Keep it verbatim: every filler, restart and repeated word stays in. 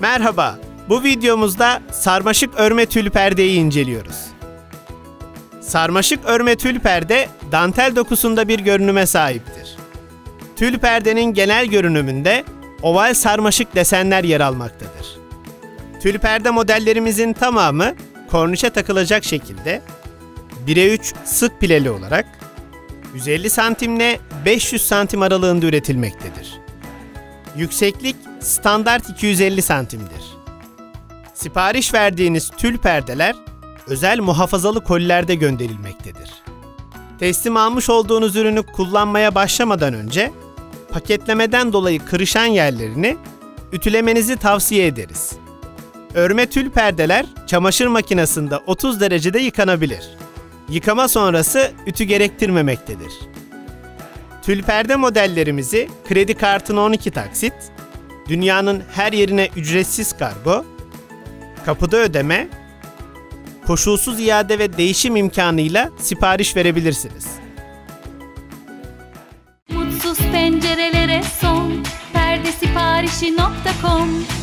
Merhaba, bu videomuzda sarmaşık örme tül perdeyi inceliyoruz. Sarmaşık örme tül perde, dantel dokusunda bir görünüme sahiptir. Tül perdenin genel görünümünde oval sarmaşık desenler yer almaktadır. Tül perde modellerimizin tamamı kornişe takılacak şekilde bire üç sık pileli olarak yüz elli santimetre ile beş yüz santimetre aralığında üretilmektedir. Yükseklik standart iki yüz elli santimetre'dir. Sipariş verdiğiniz tül perdeler özel muhafazalı kolilerde gönderilmektedir. Teslim almış olduğunuz ürünü kullanmaya başlamadan önce paketlemeden dolayı kırışan yerlerini ütülemenizi tavsiye ederiz. Örme tül perdeler çamaşır makinesinde otuz derecede yıkanabilir. Yıkama sonrası ütü gerektirmemektedir. Tül perde modellerimizi kredi kartına on iki taksit, dünyanın her yerine ücretsiz kargo, kapıda ödeme, koşulsuz iade ve değişim imkanıyla sipariş verebilirsiniz. Mutsuz pencerelere son, perde siparişi nokta com